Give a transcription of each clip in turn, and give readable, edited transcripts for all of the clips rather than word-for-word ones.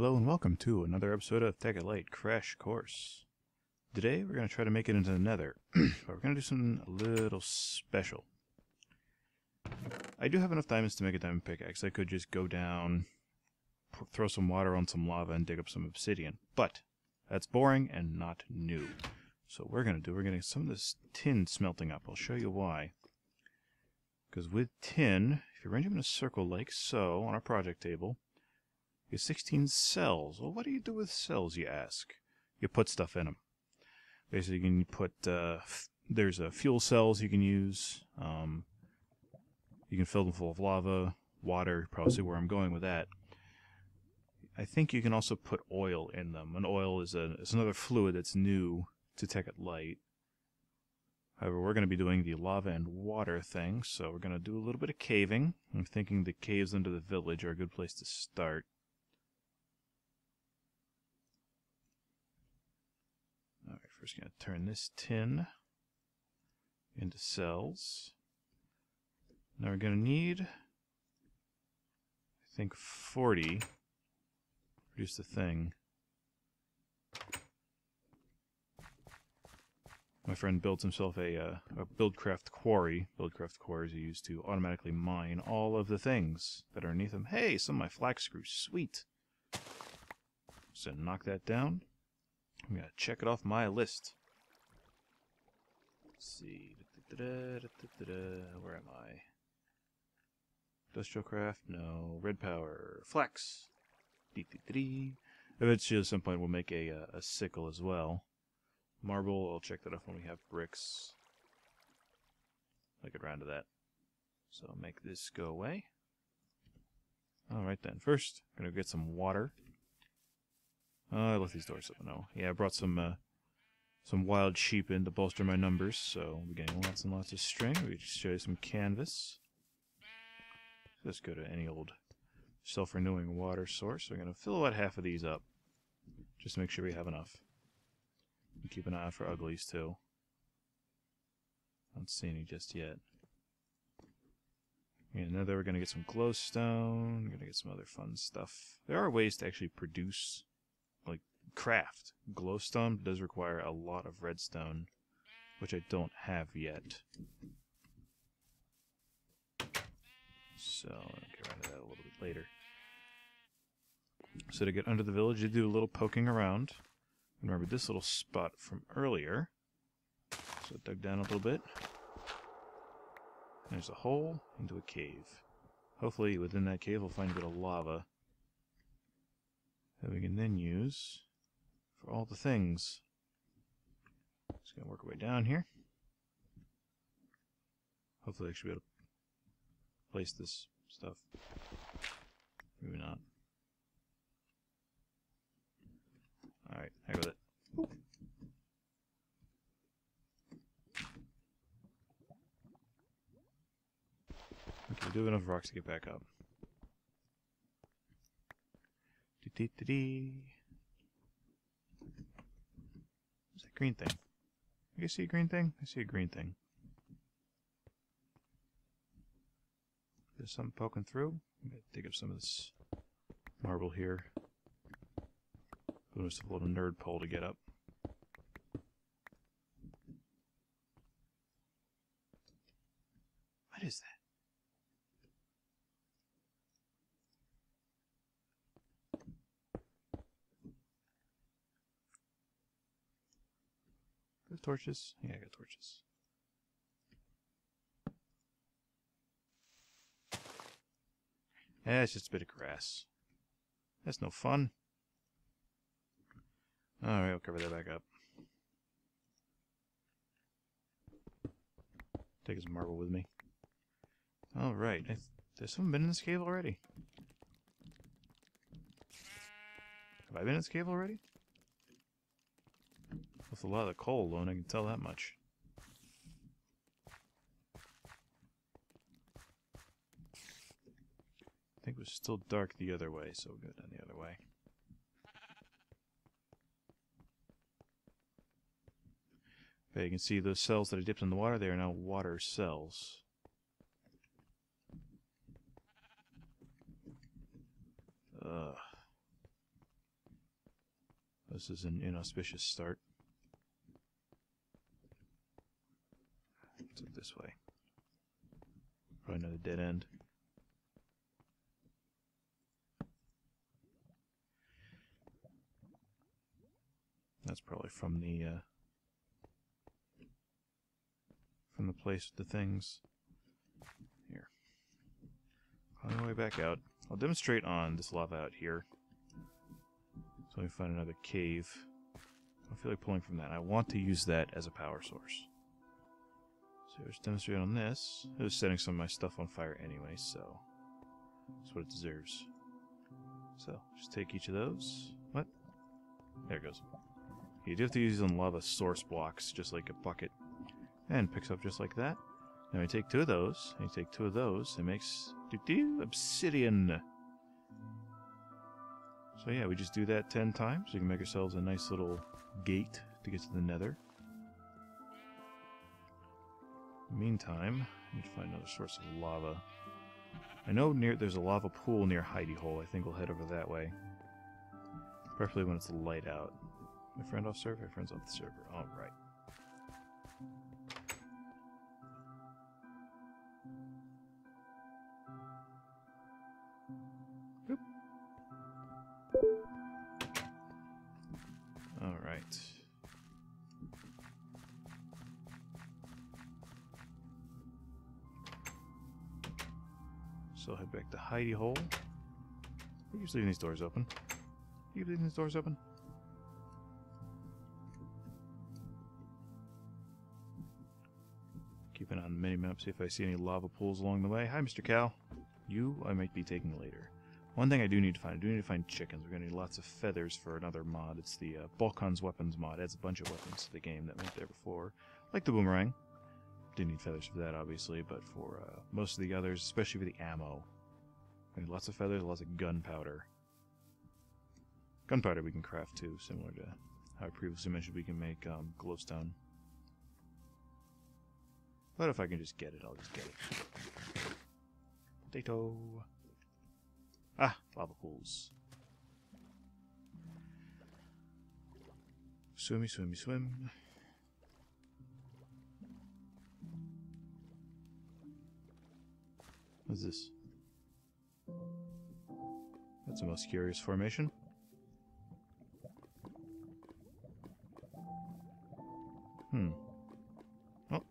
Hello and welcome to another episode of Tekkit Lite Crash Course. Today we're going to try to make it into the Nether, but we're going to do something a little special. I do have enough diamonds to make a diamond pickaxe. I could just go down, throw some water on some lava and dig up some obsidian, but that's boring and not new. So what we're going to do, we're going to get some of this tin smelting up. I'll show you why. Because with tin, if you arrange them in a circle like so on our project table, you have 16 cells. Well, what do you do with cells, you ask? You put stuff in them. Basically, you can put, there's fuel cells you can use. You can fill them full of lava, water, probably see where I'm going with that. I think you can also put oil in them. And oil is another fluid that's new to Tekkit Lite. However, we're going to be doing the lava and water thing, so we're going to do a little bit of caving. I'm thinking the caves under the village are a good place to start. Alright, first going to turn this tin into cells. Now we're going to need, I think, 40 to produce the thing. My friend builds himself a Buildcraft quarry. Buildcraft quarries are used to automatically mine all of the things that are underneath them. Hey, some of my flax screws. Sweet. So knock that down. I'm going to check it off my list. Let's see. Where am I? Industrial Craft? No. Red Power. Flax. Eventually, at some point, we'll make a sickle as well. Marble, I'll check that off when we have bricks. I could round to that. So I'll make this go away. Alright then, first, I'm going to get some water. I left these doors open, oh. Yeah, I brought some wild sheep in to bolster my numbers, so we're getting lots and lots of string. We just show you some canvas. So let's go to any old self-renewing water source. We're going to fill about half of these up, just to make sure we have enough. Keep an eye out for uglies, too. I don't see any just yet. Yeah, now that we're going to get some glowstone, going to get some other fun stuff. There are ways to actually produce, like, craft. Glowstone does require a lot of redstone, which I don't have yet. So, I'll get rid of that a little bit later. So to get under the village, you do a little poking around. Remember this little spot from earlier. So I dug down a little bit. There's a hole into a cave. Hopefully within that cave we'll find a bit of lava that we can then use for all the things. Just gonna work our way down here. Hopefully I should be able to place this stuff. Maybe not. Alright, I go with it. Oop. Okay, we do have enough rocks to get back up. What's that green thing? You guys see a green thing? I see a green thing. There's something poking through. I'm going to dig up some of this marble here. Just a little nerd pole to get up. What is that? The torches? Yeah, I got torches. Yeah, it's just a bit of grass. That's no fun. Alright, I'll cover that back up. Take his marble with me. Alright, there's someone been in this cave already. Have I been in this cave already? With a lot of the coal alone, I can tell that much. I think it was still dark the other way, so we'll go down the other way. Okay, you can see those cells that I dipped in the water, they are now water cells. Ugh. This is an inauspicious start. Let's look this way. Probably another dead end. That's probably from the place with the things. Here. On our way back out. I'll demonstrate on this lava out here. So let me find another cave. I don't feel like pulling from that. I want to use that as a power source. So let's demonstrate on this. It was setting some of my stuff on fire anyway, so that's what it deserves. So just take each of those. What? There it goes. You do have to use these on lava source blocks, just like a bucket. And picks up just like that. Now you take two of those, and you take two of those, it makes obsidian. So yeah, we just do that 10 times. We can make ourselves a nice little gate to get to the Nether. In the meantime, I need to find another source of lava. I know there's a lava pool near Hidey Hole. I think we'll head over that way. Preferably when it's light out. My friend off server? My friend's off the server. Alright. Alright. So head back to Hidey Hole. We're just leaving these doors open. You leaving these doors open? Keeping on the mini-map, see if I see any lava pools along the way. Hi, Mr. Cal. You, I might be taking later. One thing I do need to find, I do need to find chickens. We're going to need lots of feathers for another mod. It's the Balkon's Weapons mod. Adds a bunch of weapons to the game that weren't there before. Like the boomerang. Didn't need feathers for that, obviously, but for most of the others, especially for the ammo. I need lots of feathers, lots of gunpowder. Gunpowder we can craft too, similar to how I previously mentioned we can make glowstone. But if I can just get it, I'll just get it. Potato! Ah! Lava pools. Swimmy, swimmy, swim. What's this? That's the most curious formation. Well,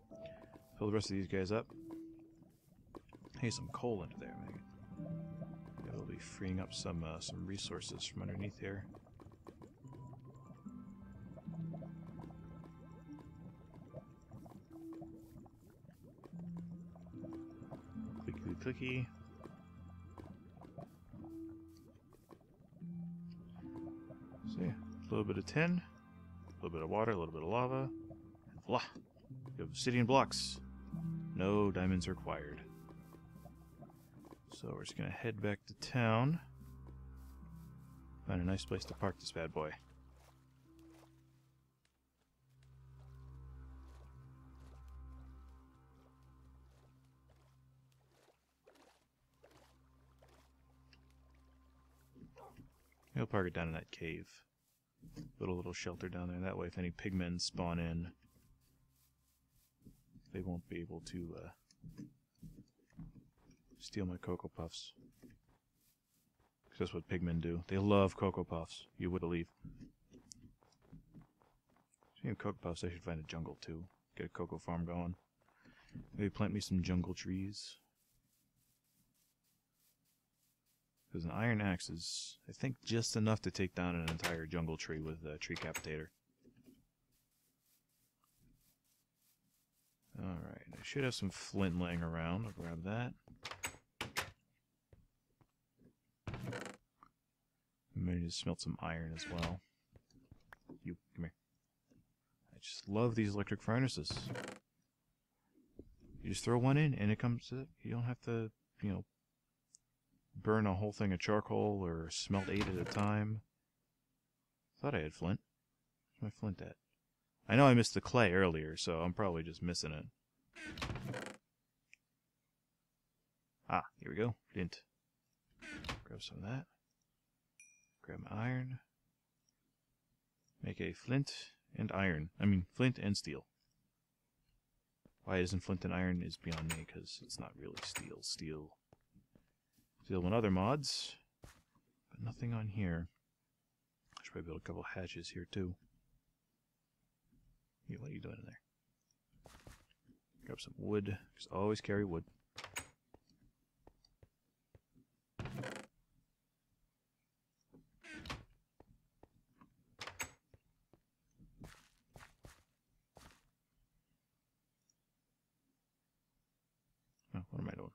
fill the rest of these guys up. Hey, some coal under there, maybe. That'll be freeing up some resources from underneath here. Clicky, clicky. So yeah, a little bit of tin, a little bit of water, a little bit of lava. Voila! You have obsidian blocks. No diamonds required. So we're just gonna head back to town. Find a nice place to park this bad boy. We'll park it down in that cave. Put a little shelter down there. That way if any pigmen spawn in, they won't be able to steal my Cocoa Puffs. Because that's what pigmen do. They love Cocoa Puffs, you would believe. Speaking of Cocoa Puffs, I should find a jungle too. Get a cocoa farm going. Maybe plant me some jungle trees. Because an iron axe is, I think, just enough to take down an entire jungle tree with a tree capitator. Alright, I should have some flint laying around. I'll grab that. I'm going to smelt some iron as well. You, come here. I just love these electric furnaces. You just throw one in and it comes to it. You don't have to, you know, burn a whole thing of charcoal or smelt 8 at a time. Thought I had flint. Where's my flint at? I know I missed the clay earlier, so I'm probably just missing it. Ah, here we go. Flint. Grab some of that. Grab my iron. Make a flint and iron. I mean, flint and steel. Why it isn't flint and iron is beyond me, because it's not really steel. Steel and other mods. But nothing on here. I should probably build a couple hatches here, too. Yeah, what are you doing in there? Grab some wood, because I always carry wood. Oh, what am I doing?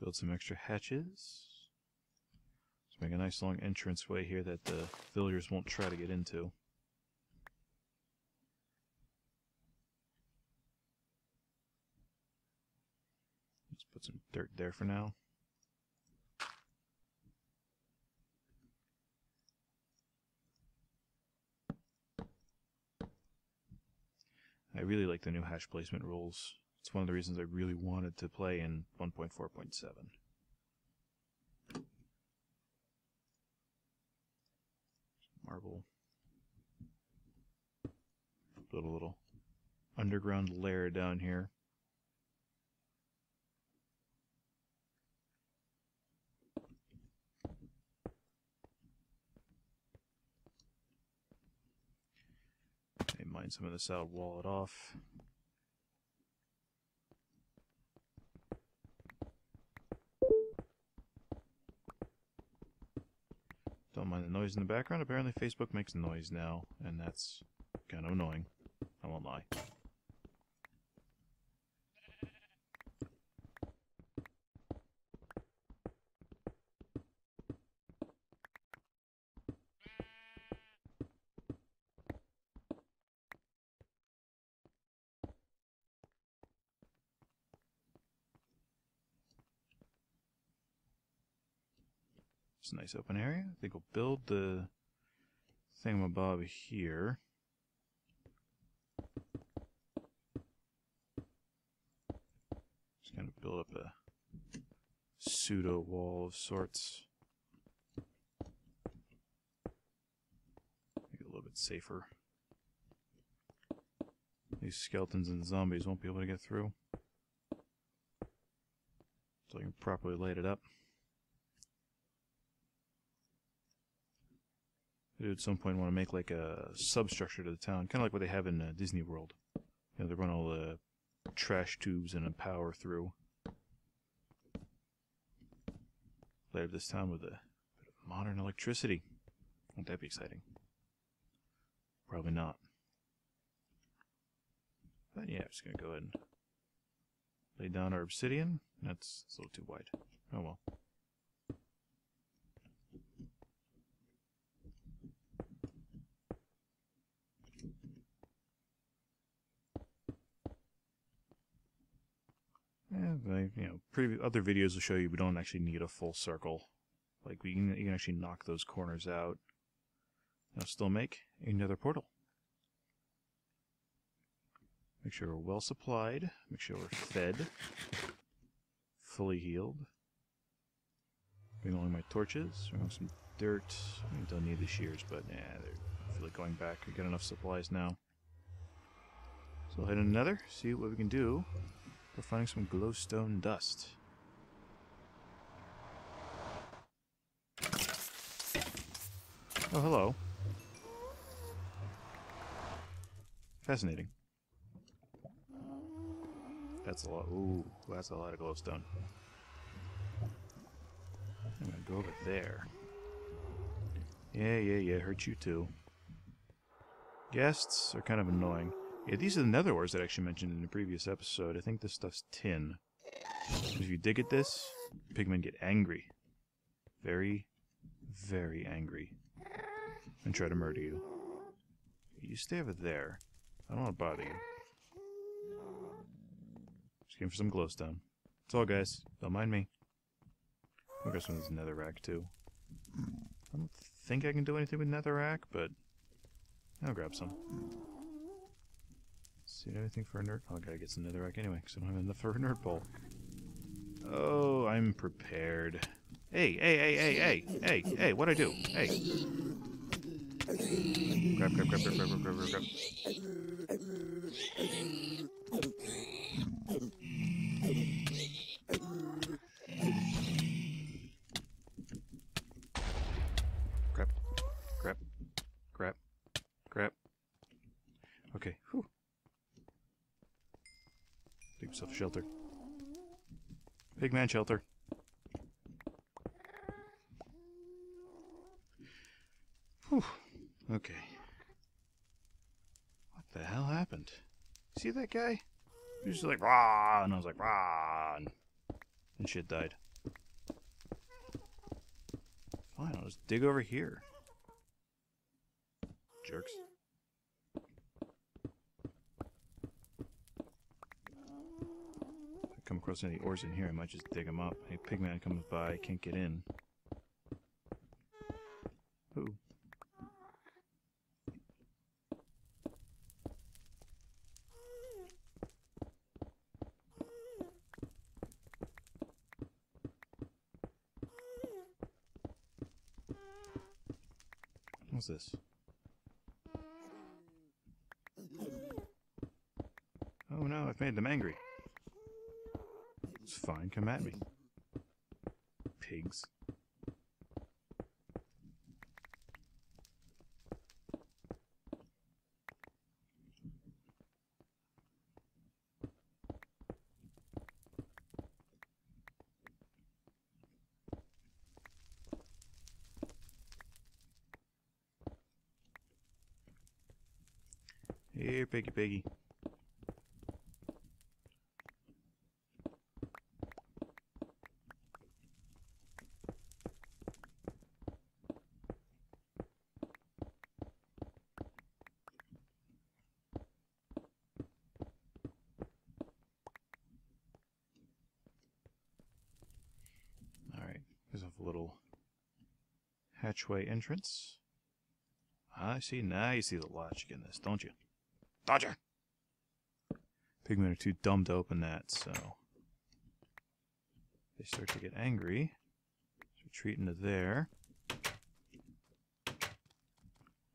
Build some extra hatches. Let's make a nice long entranceway here that the villagers won't try to get into. Let's put some dirt there for now. I really like the new hash placement rules. It's one of the reasons I really wanted to play in 1.4.7. Marble. Build a little underground lair down here. Okay, mine some of this out, wall it off. Don't mind the noise in the background. Apparently Facebook makes noise now, and that's kind of annoying. I won't lie. It's a nice open area. I think we'll build the thingamabob here. Just kind of build up a pseudo wall of sorts. Make it a little bit safer. These skeletons and zombies won't be able to get through. So I can properly light it up. I do at some point want to make like a substructure to the town, kind of like what they have in Disney World. You know, they run all the trash tubes and a power through. Light up this town with a bit of modern electricity. Won't that be exciting? Probably not. But yeah, I'm just going to go ahead and lay down our obsidian. That's a little too wide. Oh well. You know, other videos will show you we don't actually need a full circle. Like you can actually knock those corners out. I'll still make another portal. Make sure we're well supplied. Make sure we're fed, fully healed. Bring along my torches. Bring along some dirt. I don't need the shears, but nah, I feel like going back. We got enough supplies now. So we'll head in Nether. See what we can do. We're finding some glowstone dust. Oh, hello. Fascinating. That's a lot. Ooh, that's a lot of glowstone. I'm gonna go over there. Yeah, hurt you too. Guests are kind of annoying. Yeah, these are the nether ores that I actually mentioned in the previous episode. I think this stuff's tin. If you dig at this, pigmen get angry. Very, very angry. And try to murder you. You stay over there. I don't want to bother you. Just came for some glowstone. That's all, guys. Don't mind me. I'll grab some of this netherrack, too. I don't think I can do anything with netherrack, but I'll grab some. Does it have anything for a nerd? Oh, I gotta get some netherrack anyway, because I don't have enough for a nerd bowl. Oh, I'm prepared. Hey, what'd I do? Hey. Grab. Crap. Okay, whew. Dig yourself a shelter. Big man shelter. Whew. Okay. What the hell happened? See that guy? He was just like, rah, and I was like, rah, and shit died. Fine, I'll just dig over here. Jerks. If I come across any ores in here, I might just dig them up. Hey, pigman comes by, I can't get in. Ooh. What's this? Oh no, I've made them angry. It's fine, come at me. Pigs. Here, piggy. A little hatchway entrance. I see. Now you see the logic in this, don't you? Dodger! Pigmen are too dumb to open that, so they start to get angry. Retreat into there.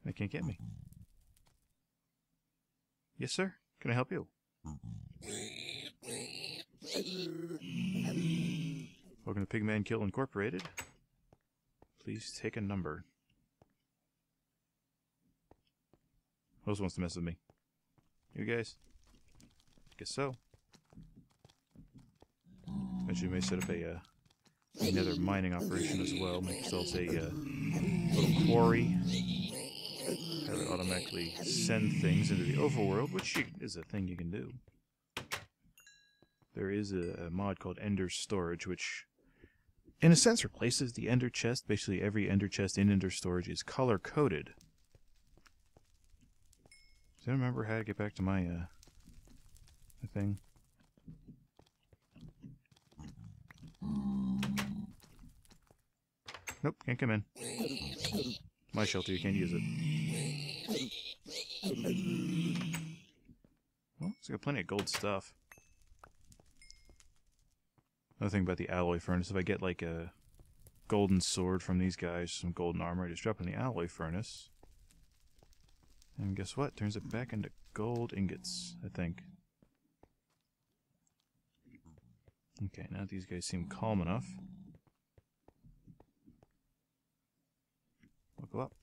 They can't get me. Yes, sir? Can I help you? Welcome to Pigman Kill Incorporated. Please take a number. Who else wants to mess with me? You guys? Guess so. Eventually we may set up a another mining operation as well. Make ourselves a little quarry. Have it automatically send things into the overworld, which is a thing you can do. There is a mod called Ender Storage, which in a sense replaces the Ender chest. Basically every Ender chest in Ender Storage is color-coded. Do I remember how to get back to my thing? Nope, can't come in. My shelter, you can't use it. Well, it's got plenty of gold stuff. Another thing about the alloy furnace, if I get like a golden sword from these guys, some golden armor, I just drop in the alloy furnace. And guess what? Turns it back into gold ingots, I think. Okay, now these guys seem calm enough. We'll go up.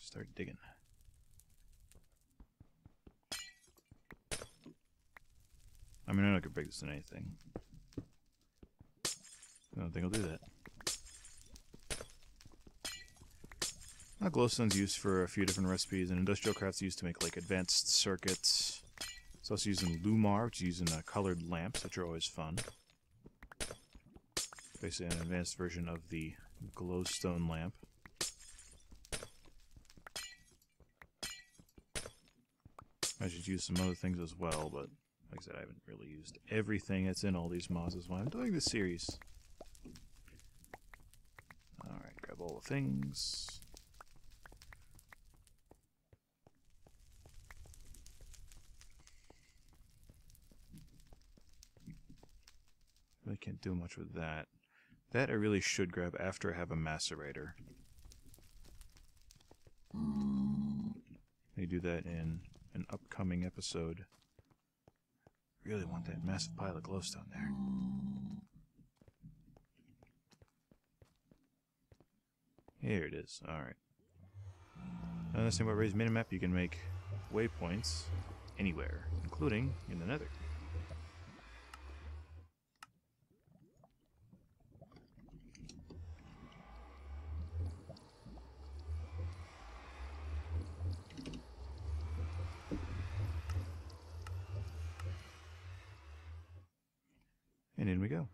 Start digging. I mean, I'm not gonna break this in anything. I don't think I'll do that. Now, glowstone's used for a few different recipes, and Industrial Craft's used to make like advanced circuits. It's also used in Lumar, which is used in colored lamps, which are always fun. Basically, an advanced version of the glowstone lamp. I should use some other things as well, but like I said, I haven't really used everything that's in all these mods. That's why I'm doing this series. Alright, grab all the things. Really can't do much with that. That I really should grab after I have a macerator. They do that in an upcoming episode. Really want that massive pile of glowstone there. Here it is. Alright. Another thing about Ray's minimap, you can make waypoints anywhere, including in the Nether. And in we go.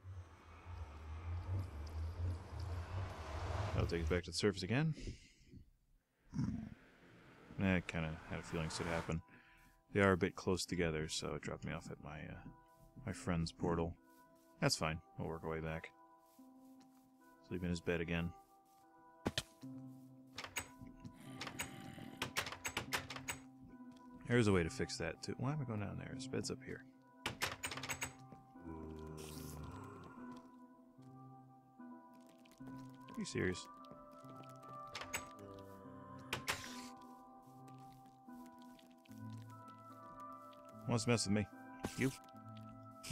I'll take it back to the surface again. I kind of had a feeling this would happen. They are a bit close together, so it dropped me off at my my friend's portal. That's fine. We'll work our way back. Sleep in his bed again. There's a way to fix that too. Why am I going down there? His bed's up here. Are you serious? Wants to mess with me? You?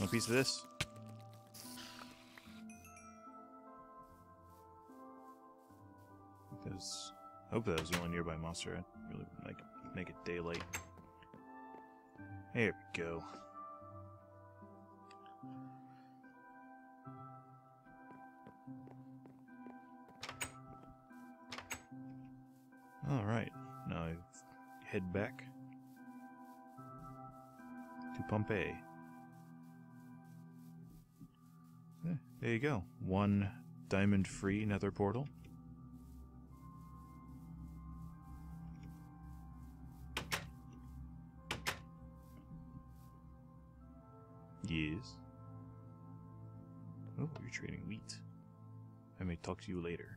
Want a piece of this? I hope that was the only nearby monster. I'd really like make it daylight. There we go. All right. Now I head back. Pompeii. Yeah, there you go. One diamond-free Nether portal. Yes. Oh, you're trading wheat. I may talk to you later.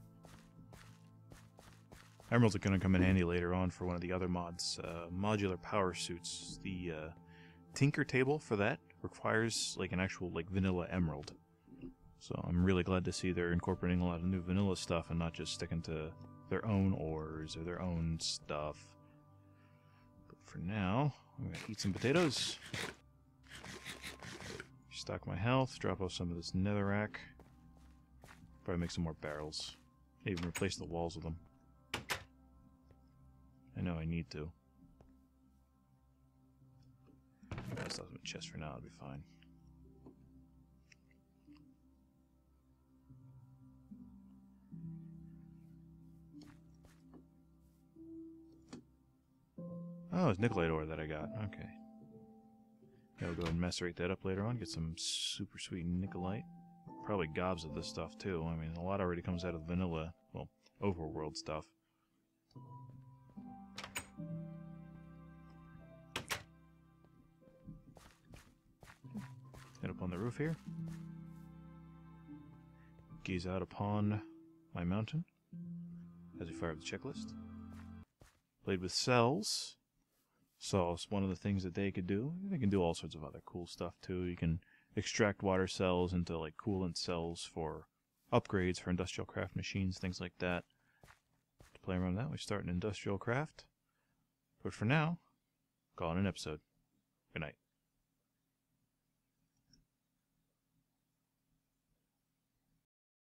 Emeralds are going to come in handy later on for one of the other mods. Modular Power Suits. The, Tinker table for that requires like an actual like vanilla emerald, so I'm really glad to see they're incorporating a lot of new vanilla stuff and not just sticking to their own ores or their own stuff. But for now, I'm gonna eat some potatoes, stock my health, drop off some of this netherrack, probably make some more barrels, even replace the walls with them. I know I need to. I'll stop some chest for now, it'll be fine. Oh, it's nickelite ore that I got. Okay. I'll go and macerate that up later on, get some super sweet nickelite. Probably gobs of this stuff too. I mean, a lot already comes out of vanilla, well, overworld stuff. Up on the roof here. Gaze out upon my mountain as we fire up the checklist. Played with cells. So it's one of the things that they could do. They can do all sorts of other cool stuff too. You can extract water cells into like coolant cells for upgrades for industrial craft machines, things like that. To play around with that, we start an industrial craft. But for now, call it an episode. Good night.